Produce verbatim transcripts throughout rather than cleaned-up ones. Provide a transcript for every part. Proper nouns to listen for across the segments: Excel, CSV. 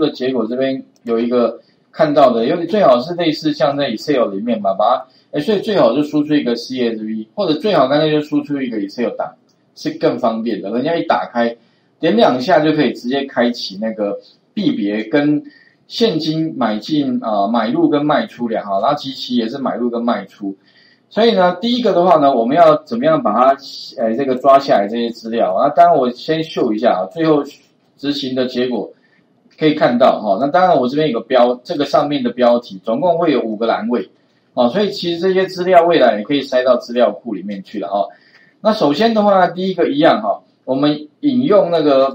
的结果这边有一个看到的，因为最好是类似像在 Excel 里面吧，把它，哎，所以最好就输出一个 C S V， 或者最好干脆就输出一个 Excel 档，是更方便的。人家一打开，点两下就可以直接开启那个币别跟现金买进啊、呃、买入跟卖出两哈，然后及其也是买入跟卖出。所以呢，第一个的话呢，我们要怎么样把它呃这个抓下来这些资料？那当然我先秀一下啊，最后执行的结果。 可以看到哈，那当然我这边有个标，这个上面的标题总共会有五个栏位，哦，所以其实这些资料未来也可以塞到资料库里面去了哦。那首先的话，第一个一样哈，我们引用那个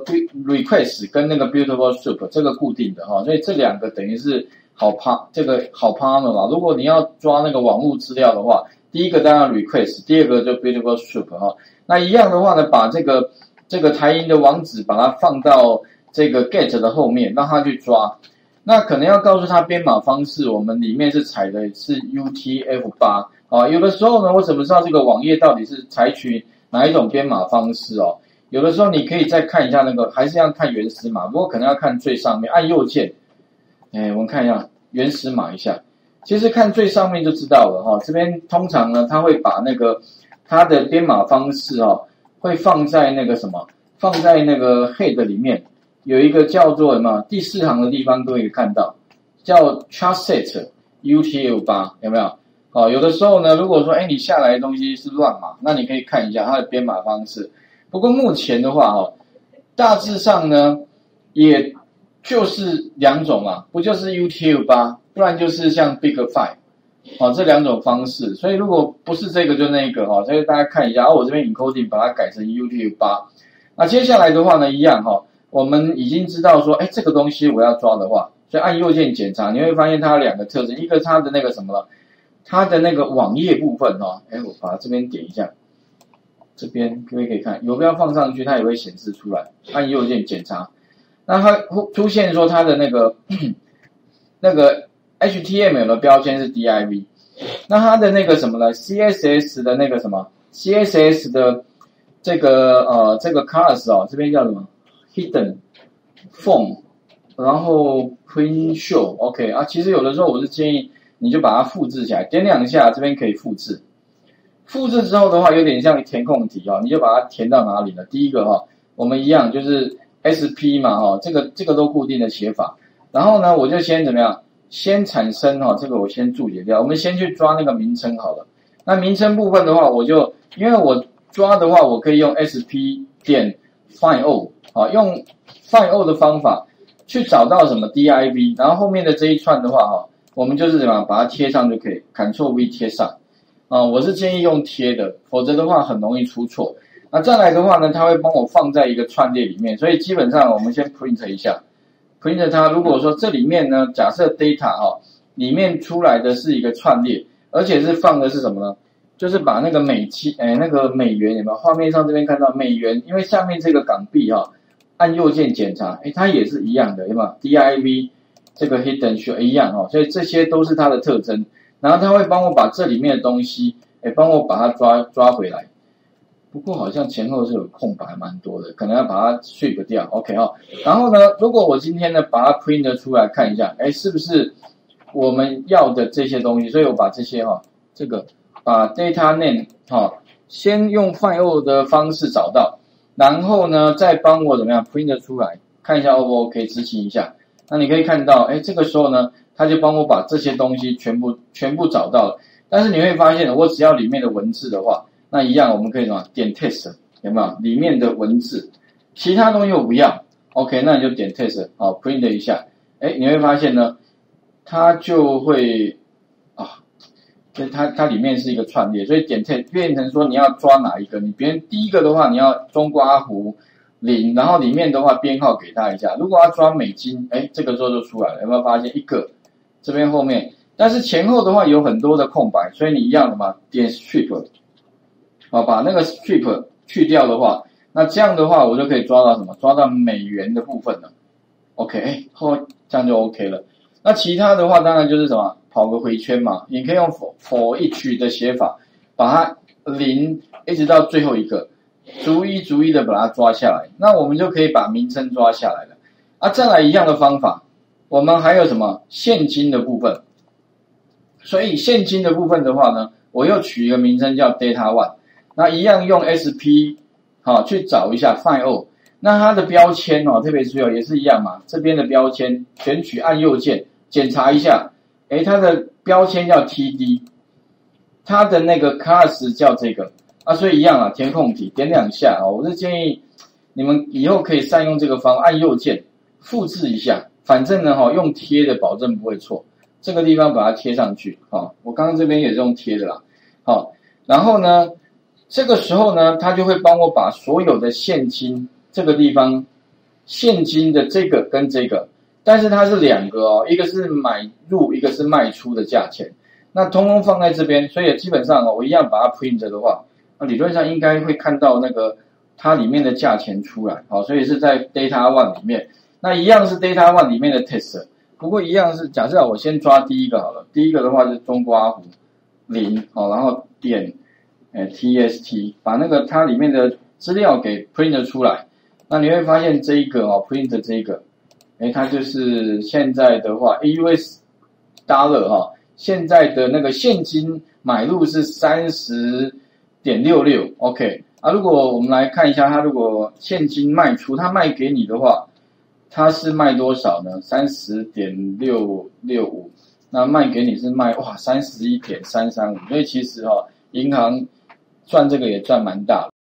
request 跟那个 beautiful soup 这个固定的哈，所以这两个等于是好 part 这个好 partner 嘛。如果你要抓那个网络资料的话，第一个当然 request， 第二个就 beautiful soup 哈。那一样的话呢，把这个这个台银的网址把它放到。 这个 get 的后面让他去抓，那可能要告诉他编码方式，我们里面是采的是 U T F 八啊。有的时候呢，我怎么知道这个网页到底是采取哪一种编码方式哦？有的时候你可以再看一下那个，还是要看原始码，不过可能要看最上面，按右键，哎，我们看一下原始码一下。其实看最上面就知道了哈、哦。这边通常呢，他会把那个它的编码方式哦，会放在那个什么，放在那个 head 里面。 有一个叫做什么第四行的地方都可以看到，叫 chart set U T F 八有没有？哦，有的时候呢，如果说哎你下来的东西是乱码，那你可以看一下它的编码方式。不过目前的话哦，大致上呢，也就是两种嘛，不就是 U T F 八，不然就是像 Big five， 哦这两种方式。所以如果不是这个就那个哦，所以大家看一下。哦，我这边 encoding 把它改成 U T F 八。那接下来的话呢，一样哈、哦。 我们已经知道说，哎，这个东西我要抓的话，所以按右键检查，你会发现它有两个特征，一个它的那个什么了，它的那个网页部分哦，哎，我把这边点一下，这边各位可以看，游标放上去，它也会显示出来。按右键检查，那它出现说它的那个那个 H T M L 的标签是 div， 那它的那个什么呢 ？C S S 的那个什么 ？C S S 的这个呃这个 class 哦，这边叫什么？ hidden form， 然后 print show OK 啊，其实有的时候我是建议你就把它复制起来，点两下这边可以复制。复制之后的话，有点像填空题哦，你就把它填到哪里了？第一个哈、哦，我们一样就是 S P 嘛哈、哦，这个这个都固定的写法。然后呢，我就先怎么样？先产生哈、哦，这个我先注解掉。我们先去抓那个名称好了。那名称部分的话，我就因为我抓的话，我可以用 S P 点 find all。 好，用 find all 的方法去找到什么 div， 然后后面的这一串的话，哈，我们就是怎么把它贴上就可以 control V 贴上。啊，我是建议用贴的，否则的话很容易出错。那再来的话呢，它会帮我放在一个串列里面，所以基本上我们先 print 一下 ，print 它。如果说这里面呢，假设 data 哈、哦，里面出来的是一个串列，而且是放的是什么呢？就是把那个美金，哎，那个美元有没有？画面上这边看到美元，因为下面这个港币哈、哦。 按右键检查，哎，它也是一样的，有没有 ？div 这个 hidden show 一样哦，所以这些都是它的特征。然后它会帮我把这里面的东西，哎，帮我把它抓抓回来。不过好像前后是有空白，蛮多的，可能要把它 strip 掉。OK 哦。然后呢，如果我今天呢把它 print 出来看一下，哎，是不是我们要的这些东西？所以我把这些哈、哦，这个把 data name 哈、哦，先用 find all 的方式找到。 然后呢，再帮我怎么样 print 出来，看一下 O 不 OK， 执行一下。那你可以看到，哎，这个时候呢，它就帮我把这些东西全部全部找到了。但是你会发现，我只要里面的文字的话，那一样我们可以什么点 test 有没有？里面的文字，其他东西我不要 ，OK， 那你就点 test 好 print 一下，哎，你会发现呢，它就会啊，它它里面是一个串列，所以点 test 变成说你要抓哪一个，你别人第一个的话你要中国阿胡零，然后里面的话编号给他一下。如果要抓美金，哎，这个时候就出来了，有没有发现一个这边后面，但是前后的话有很多的空白，所以你一样的嘛，点 strip， 好，把那个 strip 去掉的话，那这样的话我就可以抓到什么？抓到美元的部分了。OK， 哎，后这样就 OK 了。那其他的话当然就是什么？ 跑个回圈嘛，你可以用 for for each 的写法，把它零一直到最后一个，逐一逐一的把它抓下来。那我们就可以把名称抓下来了。啊，再来一样的方法，我们还有什么现金的部分？所以现金的部分的话呢，我又取一个名称叫 Data One， 那一样用 S P 好、哦、去找一下 Find All， 那它的标签哦，特别注意也是一样嘛，这边的标签选取按右键检查一下，诶，它的标签叫 T D， 它的那个 class 叫这个啊，所以一样啊，填空题点两下哦，我是建议你们以后可以善用这个方，按右键复制一下。 反正呢，哈，用贴的保证不会错。这个地方把它贴上去，哈。我刚刚这边也是用贴的啦，好。然后呢，这个时候呢，它就会帮我把所有的现金这个地方，现金的这个跟这个，但是它是两个哦，一个是买入，一个是卖出的价钱，那通通放在这边。所以基本上哦，我一样把它 print 的话，那理论上应该会看到那个它里面的价钱出来，好。所以是在 Data One 里面。 那一样是 Data One 里面的 test， 不过一样是假设我先抓第一个好了，第一个的话是中括弧零哦，然后点诶 tst， 把那个它里面的资料给 print 出来。那你会发现这一个哦 print 这一个，诶它就是现在的话 U S dollar 哈、哦，现在的那个现金买入是 三十点六六 OK 啊，如果我们来看一下它如果现金卖出，它卖给你的话。 它是卖多少呢？ 三十点六六五， 那卖给你是卖哇 三十一点三三五， 所以其实哦，银行赚这个也赚蛮大的。